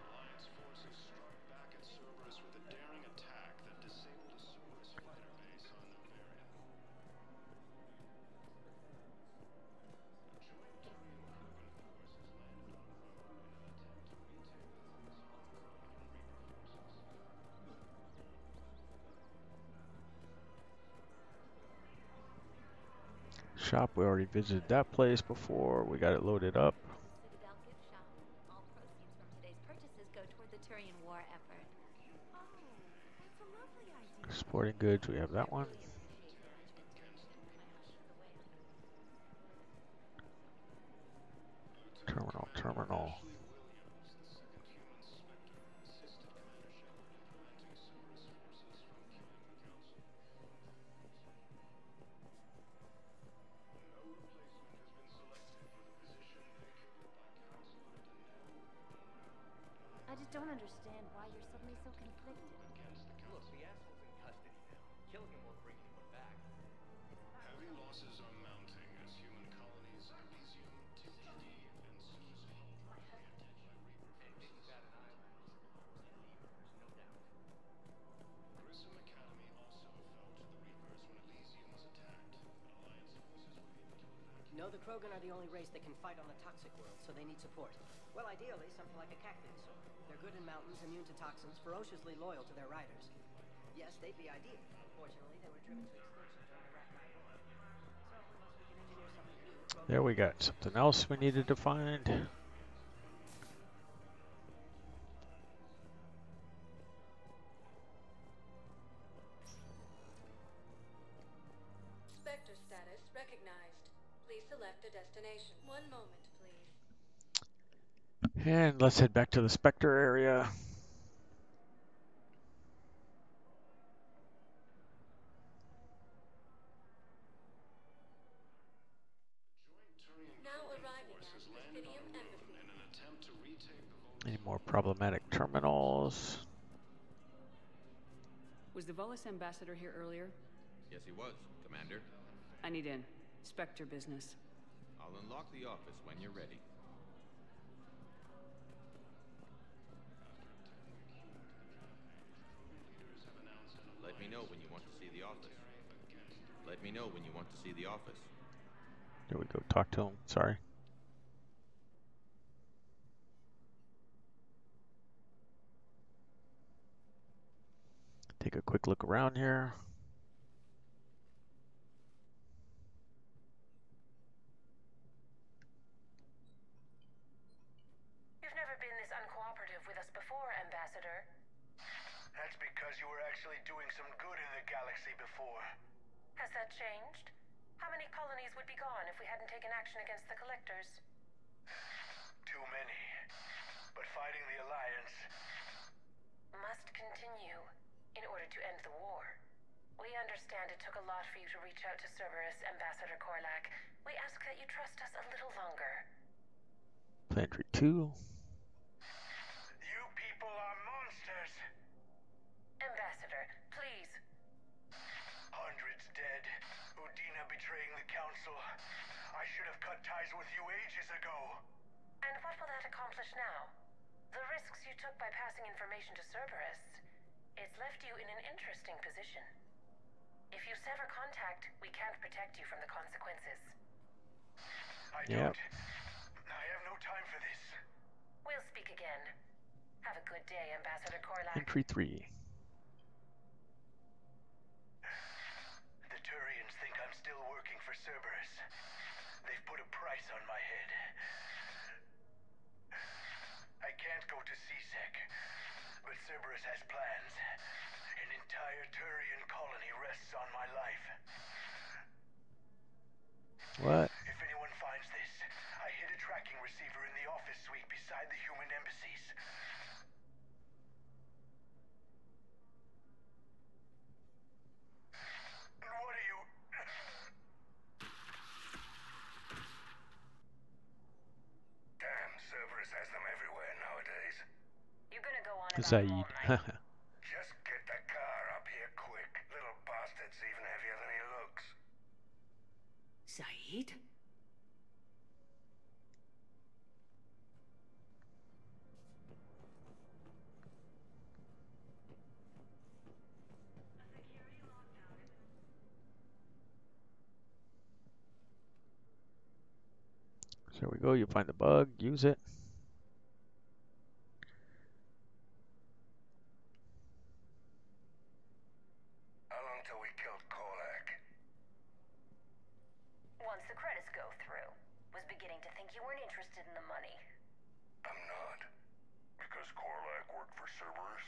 Alliance forces struck back at Cerberus with a daring attack that disabled a Cerberus fighter base on the Varian. A joint Turian Krogan forces landed on Rome in an attempt to retake the Volus on Krogan and Reaper forces. Shop, we already visited that place before. We got it loaded up. Citadel gift shop. All proceeds from today's purchases go toward the Turian war effort. Oh, that's a lovely idea. Sporting goods, we have that one. Terminal, terminal. I don't understand why you're suddenly so conflicted. Look, the asshole's in custody now. Killing him won't bring anyone back. Heavy losses are mounting as human colonies Presidium, Citadel, and Cerberus are being attacked by Reapers. Grissom Academy also fell to the Reapers when Elysium was attacked. Alliance forces were able to evacuate. No, the Krogan are the only race that can fight on the toxic world, so they need support. Well, ideally, something like a cactus. They're good in mountains, immune to toxins, ferociously loyal to their riders. Yes, they'd be ideal. Unfortunately, they were driven to extinction during the Black Knight War. So, unless we can engineer something new... There we got something else we needed to find. Spectre status recognized. Please select a destination. One moment. And let's head back to the Spectre area. Now arriving at Presidium. Any more problematic terminals? Was the Volus ambassador here earlier? Yes, he was, Commander. I need in. Spectre business. I'll unlock the office when you're ready. Let me know when you want to see the office. There we go. Talk to him. Sorry. quick look around here. You've never been this uncooperative with us before, Ambassador. That's because you were actually doing some good in the galaxy before. Has that changed? How many colonies would be gone if we hadn't taken action against the Collectors? Too many. But fighting the Alliance must continue in order to end the war. We understand it took a lot for you to reach out to Cerberus, Ambassador Korlack. We ask that you trust us a little longer. Planetary 2. You people are monsters. Ambassador, please. Hundreds dead. Udina betraying the Council. I should have cut ties with you ages ago. And what will that accomplish now? The risks you took by passing information to Cerberus, it's left you in an interesting position. If you sever contact, we can't protect you from the consequences. I have no time for this. We'll speak again. Have a good day, Ambassador Korlack. Entry 3. The Turians think I'm still working for Cerberus. They've put a price on my head. I can't go to C-Sec, but Cerberus has plans. An entire Turian colony rests on my life. What? If anyone finds this, I hid a tracking receiver in the office suite beside the human embassies. What are you... Damn, Cerberus has them everywhere nowadays. You're gonna go on about Zaid. Just get the car up here quick. Little bastard's even heavier than he looks. Zaid? There we go, you find the bug, use it. How long till we killed Korlack? Once the credits go through. Was beginning to think you weren't interested in the money. I'm not. Because Korlack worked for Cerberus?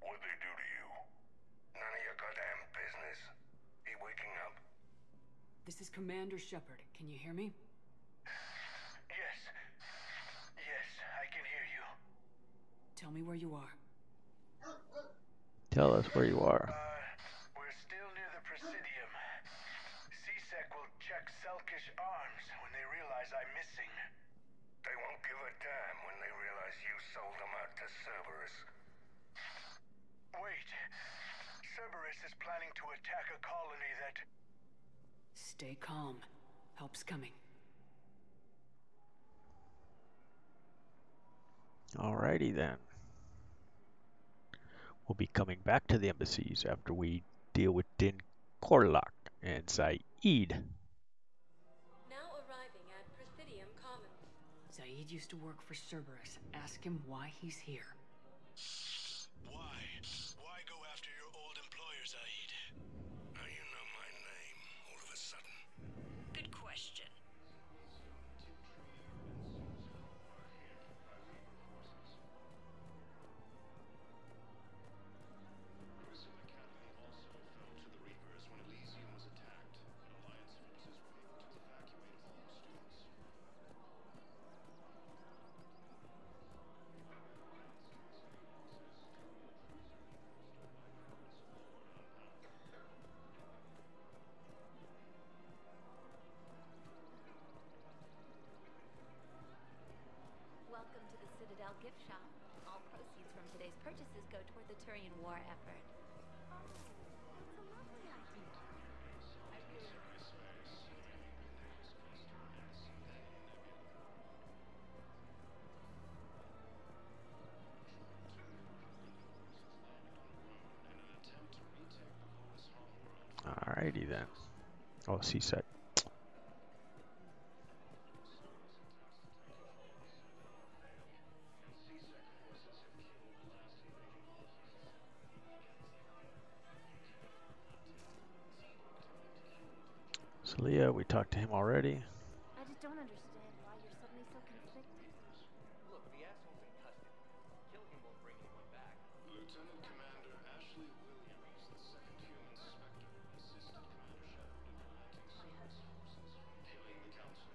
What'd they do to you? None of your goddamn business. Be waking up. This is Commander Shepard. Can you hear me? Tell me where you are. Tell us where you are. We're still near the Presidium. C-Sec will check Selkish arms when they realize I'm missing. They won't give a damn when they realize you sold them out to Cerberus. Wait. Cerberus is planning to attack a colony that... Stay calm. Help's coming. Alrighty then. We'll be coming back to the embassies after we deal with Din Korlack and Zaid. Now arriving at Presidium Commons. Zaid used to work for Cerberus. Ask him why he's here. Why? Why go after your old employer, Zaid? How you know my name all of a sudden? Good question. Gift shop. All proceeds from today's purchases go toward the Turian war effort. Oh, that's a lovely idea. I really... Alrighty then. Oh, C-Sec. So Leo, we talked to him already. I just don't understand why you're suddenly so conflicted. Look, the asshole's in custody. Killing him won't bring anyone back. Lieutenant Commander Ashley Williams, the second human Spectre, assisted Commander Shepard in preventing Cerberus forces from killing the Council.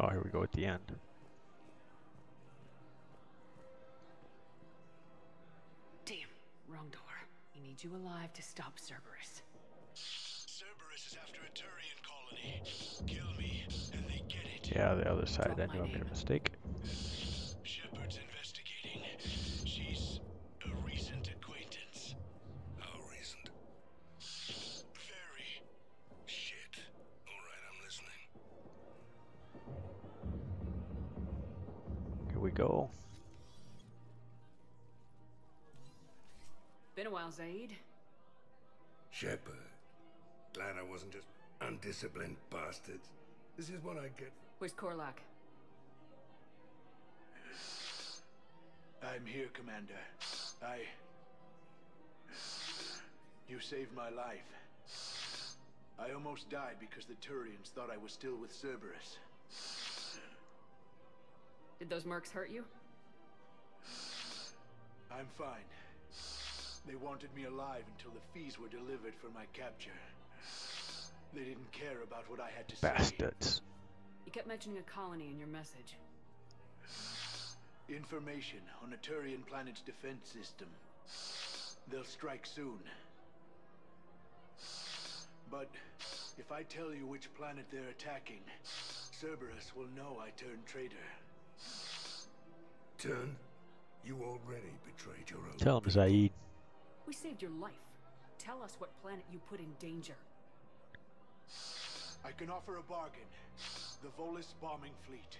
Oh, here we go at the end. Damn, wrong door. We need you alive to stop Cerberus. Cerberus is after a Turian colony. Kill me, and they get it. Yeah, the other side. Drop I knew I made a mistake. Shepard's investigating. She's a recent acquaintance. How recent? Very. Shit. All right, I'm listening. Here we go. Been a while, Zaid. Shepard. Glad I wasn't just undisciplined bastards. This is what I get. Where's Korlack? I'm here, Commander. You saved my life. I almost died because the Turians thought I was still with Cerberus. Did those mercs hurt you? I'm fine. They wanted me alive until the fees were delivered for my capture. They didn't care about what I had to say. Bastards. You kept mentioning a colony in your message. Information on a Turian planet's defense system. They'll strike soon. But if I tell you which planet they're attacking, Cerberus will know I turned traitor. Turn? You already betrayed your own. Tell him, Zaid. We saved your life. Tell us what planet you put in danger. I can offer a bargain. The Volus bombing fleet.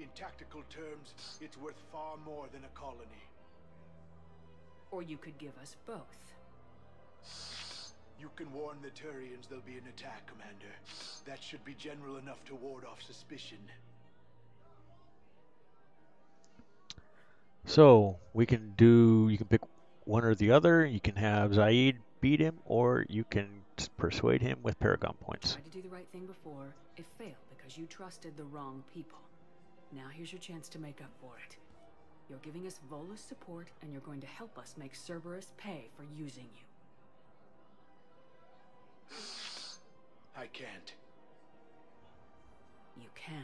In tactical terms, it's worth far more than a colony. Or you could give us both. You can warn the Turians there'll be an attack, Commander. That should be general enough to ward off suspicion. So, we can do, you can pick one or the other. You can have Zaid beat him, or you can persuade him with Paragon points. Tried to do the right thing before, it failed because you trusted the wrong people. Now here's your chance to make up for it. You're giving us Volus support, and you're going to help us make Cerberus pay for using you. I can't. You can.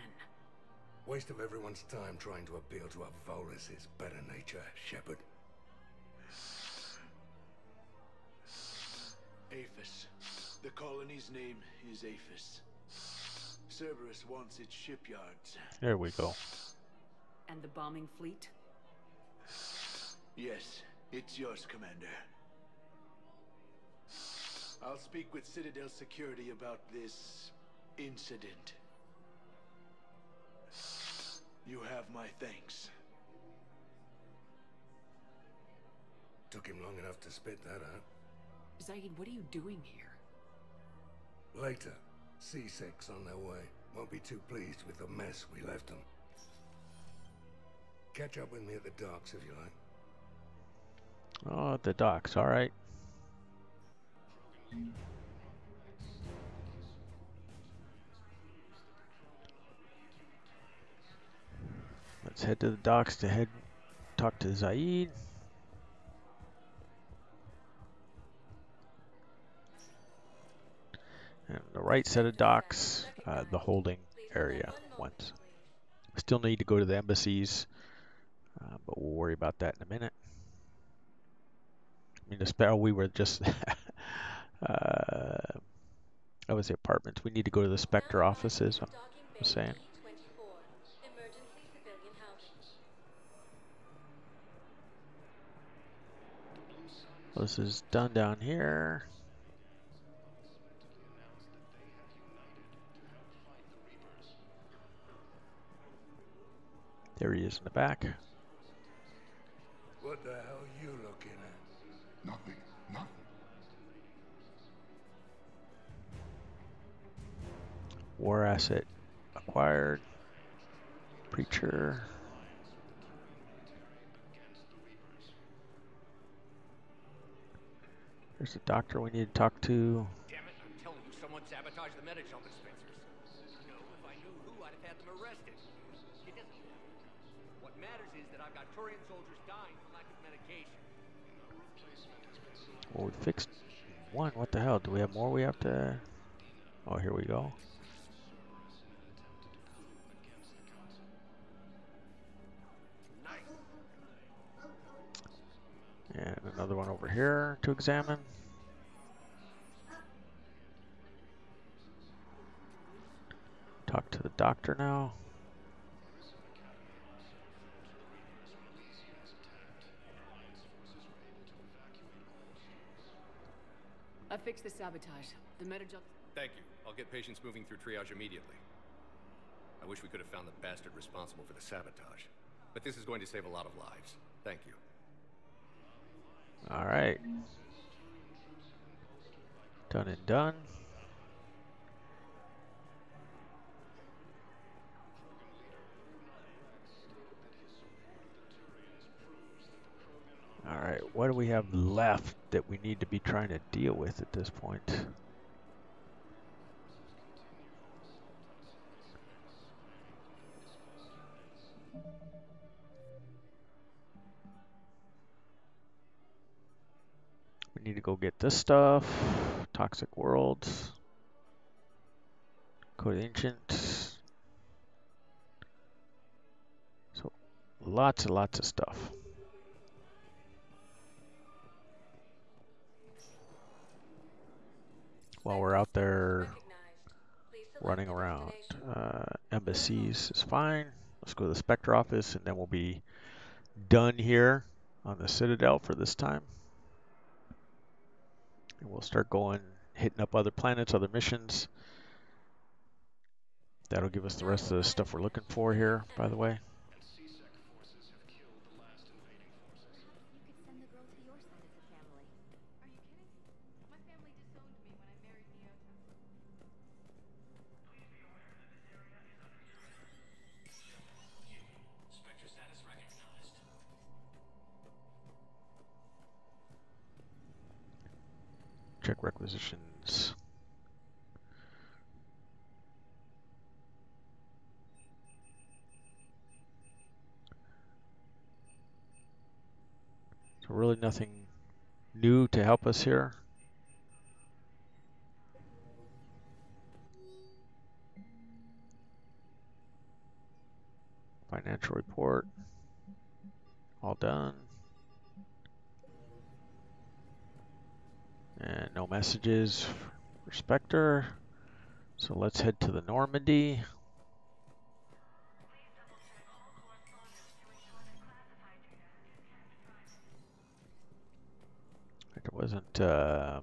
Waste of everyone's time trying to appeal to our Volus' better nature, Shepard. Aephus. The colony's name is Aephus. Cerberus wants its shipyards. There we go. And the bombing fleet? Yes, it's yours, Commander. I'll speak with Citadel Security about this incident. You have my thanks. Took him long enough to spit that out. Zaid, what are you doing here? Later. C-Sec's on their way. Won't be too pleased with the mess we left them. Catch up with me at the docks, if you like. Oh, at the docks. All right. Let's head to the docks to talk to Zaid. And the right set of docks, the holding area once. Still need to go to the embassies, but we'll worry about that in a minute. I mean, the spell we were just... that was the apartments. We need to go to the Spectre offices, I'm just saying. Well, this is done down here. There he is in the back. What the hell are you looking at? Nothing. War asset acquired. Preacher. There's the doctor we need to talk to. Damn it, I'm telling you, someone sabotaged the Medigel dispensers. No, if I knew who, I'd have had them arrested. It doesn't matter. What matters is that I've got Turian soldiers dying from lack of medication. Well, we fixed one. What the hell? Do we have more we have to... Oh, here we go. And another one over here to examine. Talk to the doctor now. I fixed the sabotage. The Medigel. Thank you. I'll get patients moving through triage immediately. I wish we could have found the bastard responsible for the sabotage, but this is going to save a lot of lives. Thank you. All right, done and done. All right, what do we have left that we need to be trying to deal with at this point? Need to go get this stuff. Toxic Worlds. Code Ancient. So lots and lots of stuff. While we're out there running around, embassies is fine. Let's go to the Spectre office and then we'll be done here on the Citadel for this time. And we'll start going, hitting up other planets, other missions. That'll give us the rest of the stuff we're looking for here, by the way. Check requisitions. So really nothing new to help us here. Financial report. All done. And no messages for Spectre. So let's head to the Normandy. It wasn't yep.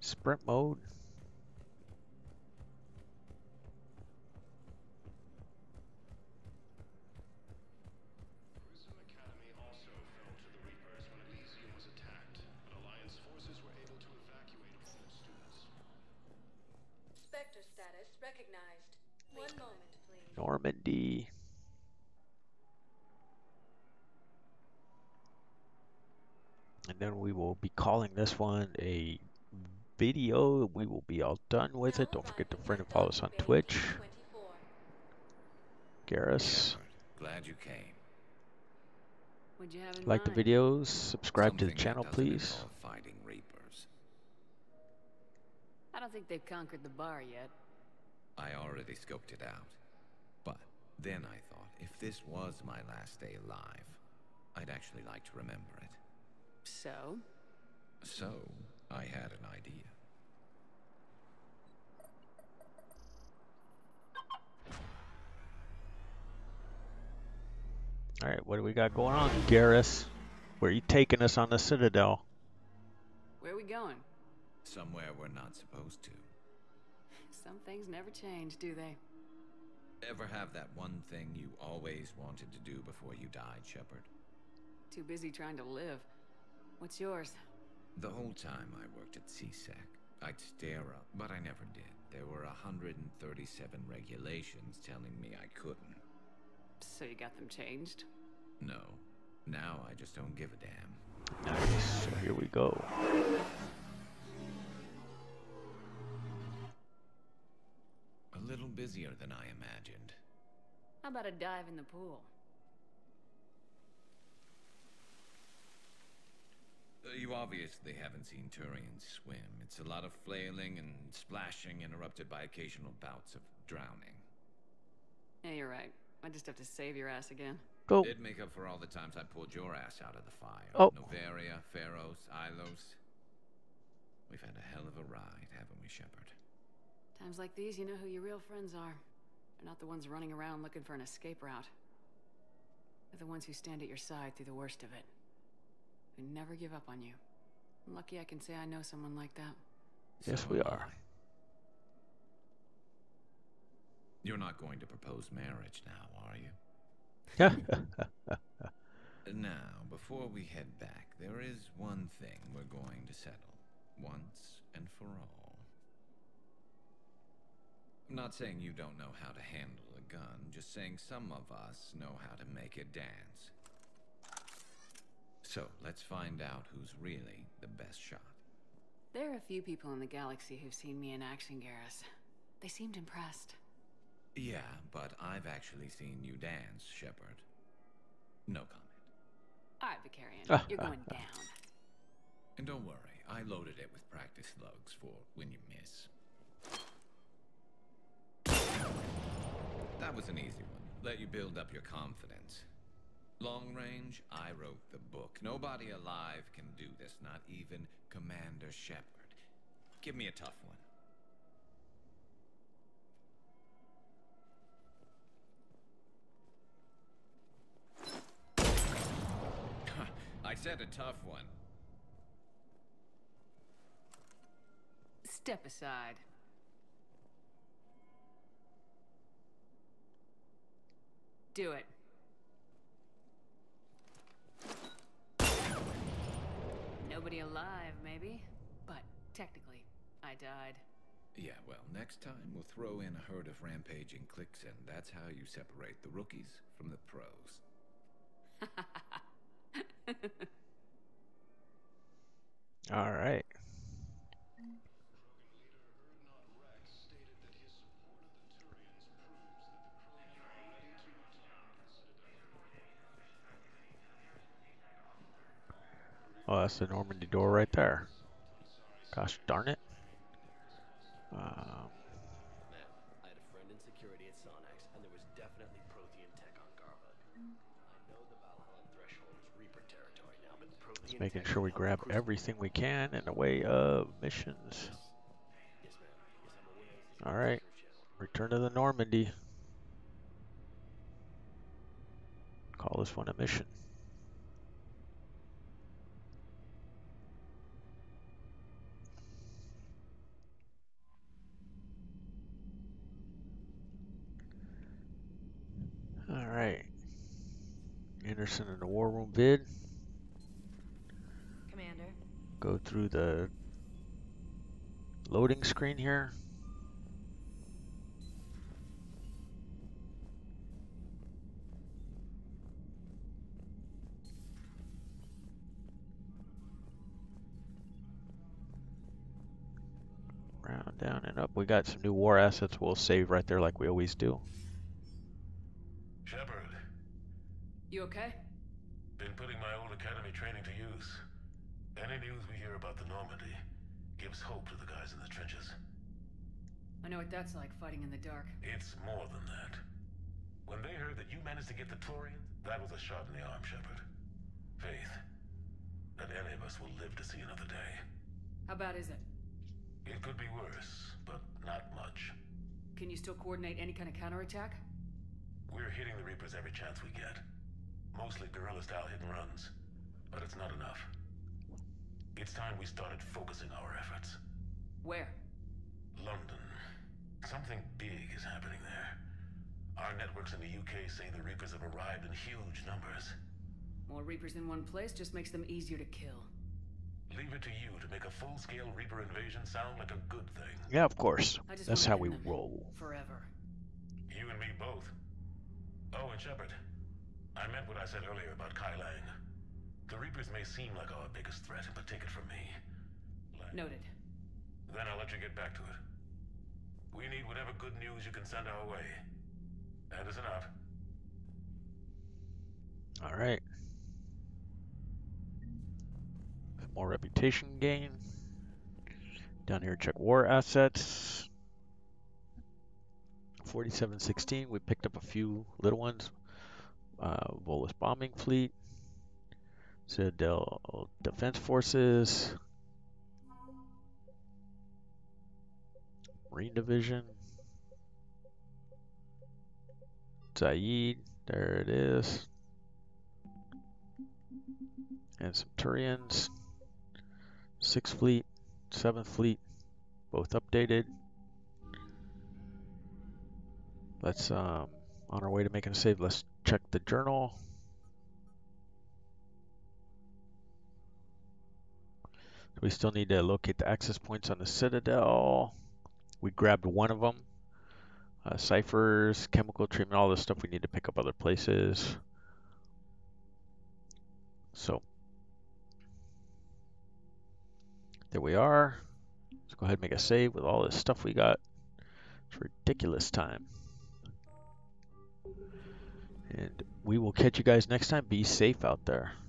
Sprint mode. Normandy. And then we will be calling this one a video. We will be all done with it. Don't forget to friend and follow us on Twitch. Garrus. Glad you came. Like the videos. Subscribe to the channel, please. Fighting Reapers. I don't think they've conquered the bar yet. I already scoped it out. But then I thought, if this was my last day alive, I'd actually like to remember it. So? So, I had an idea. Alright, what do we got going on, Garrus? Where are you taking us on the Citadel? Where are we going? Somewhere we're not supposed to. Some things never change, do they? Ever have that one thing you always wanted to do before you died, Shepard? Too busy trying to live. What's yours? The whole time I worked at C-Sec, I'd stare up, but I never did. There were 137 regulations telling me I couldn't. So you got them changed? No. Now I just don't give a damn. Nice. So here we go. A little busier than I imagined. How about a dive in the pool? You obviously haven't seen Turian swim. It's a lot of flailing and splashing, interrupted by occasional bouts of drowning. Yeah, you're right. I just have to save your ass again. Go. Cool. It'd make up for all the times I pulled your ass out of the fire. Oh. Novaria, Pharos, Ilos. We've had a hell of a ride, haven't we, Shepard? Times like these, you know who your real friends are. They're not the ones running around looking for an escape route. They're the ones who stand at your side through the worst of it. Who never give up on you. I'm lucky I can say I know someone like that. Yes, we are. You're not going to propose marriage now, are you? Now, before we head back, there is one thing we're going to settle once and for all. I'm not saying you don't know how to handle a gun, just saying some of us know how to make it dance. So, let's find out who's really the best shot. There are a few people in the galaxy who've seen me in action, Garrus. They seemed impressed. Yeah, but I've actually seen you dance, Shepard. No comment. Alright, Vakarian, you're going down. And don't worry, I loaded it with practice lugs for when you miss. That was an easy one. Let you build up your confidence. Long range, I wrote the book. Nobody alive can do this, not even Commander Shepard. Give me a tough one. I said a tough one. Step aside. Do it. Nobody alive, maybe, but technically, I died. Yeah, well, next time we'll throw in a herd of rampaging cliques, and that's how you separate the rookies from the pros. All right. Oh, that's the Normandy door right there. Gosh darn it. Matt, I had a friend in security at Sonax, and there was definitely Prothean tech on Garbug. I know the Valhalla threshold is Reaper territory now, but Prothean tech... Making sure we grab everything we can in the way of missions. Yes, ma'am. Yes, I'm aware. Alright. Return to the Normandy. Call this one a mission. Alright. Anderson in the war room vid. Commander. Go through the loading screen here. Round down and up. We got some new war assets. We'll save right there like we always do. Shepard. You okay? Been putting my old academy training to use. Any news we hear about the Normandy gives hope to the guys in the trenches. I know what that's like, fighting in the dark. It's more than that. When they heard that you managed to get the Turian, that was a shot in the arm, Shepard. Faith that any of us will live to see another day. How bad is it? It could be worse, but not much. Can you still coordinate any kind of counterattack? We're hitting the Reapers every chance we get. Mostly guerrilla-style hit-and-runs. But it's not enough. It's time we started focusing our efforts. Where? London. Something big is happening there. Our networks in the UK say the Reapers have arrived in huge numbers. More Reapers in one place just makes them easier to kill. Leave it to you to make a full-scale Reaper invasion sound like a good thing. Yeah, of course. That's how we roll. Forever. You and me both. Oh, and Shepard, I meant what I said earlier about Kai Leng. The Reapers may seem like our biggest threat, but take it from me. Noted. Then I'll let you get back to it. We need whatever good news you can send our way. That is enough. All right. More reputation gain. Down here, check war assets. 4716. We picked up a few little ones. Volus bombing fleet. Citadel defense forces. Marine division. Zaid. There it is. And some Turians. 6th Fleet, 7th Fleet, both updated. Let's, on our way to making a save, let's check the journal. We still need to locate the access points on the Citadel. We grabbed one of them. Ciphers, chemical treatment, all this stuff we need to pick up other places. So. There we are. Let's go ahead and make a save with all this stuff we got. It's ridiculous time. And we will catch you guys next time. Be safe out there.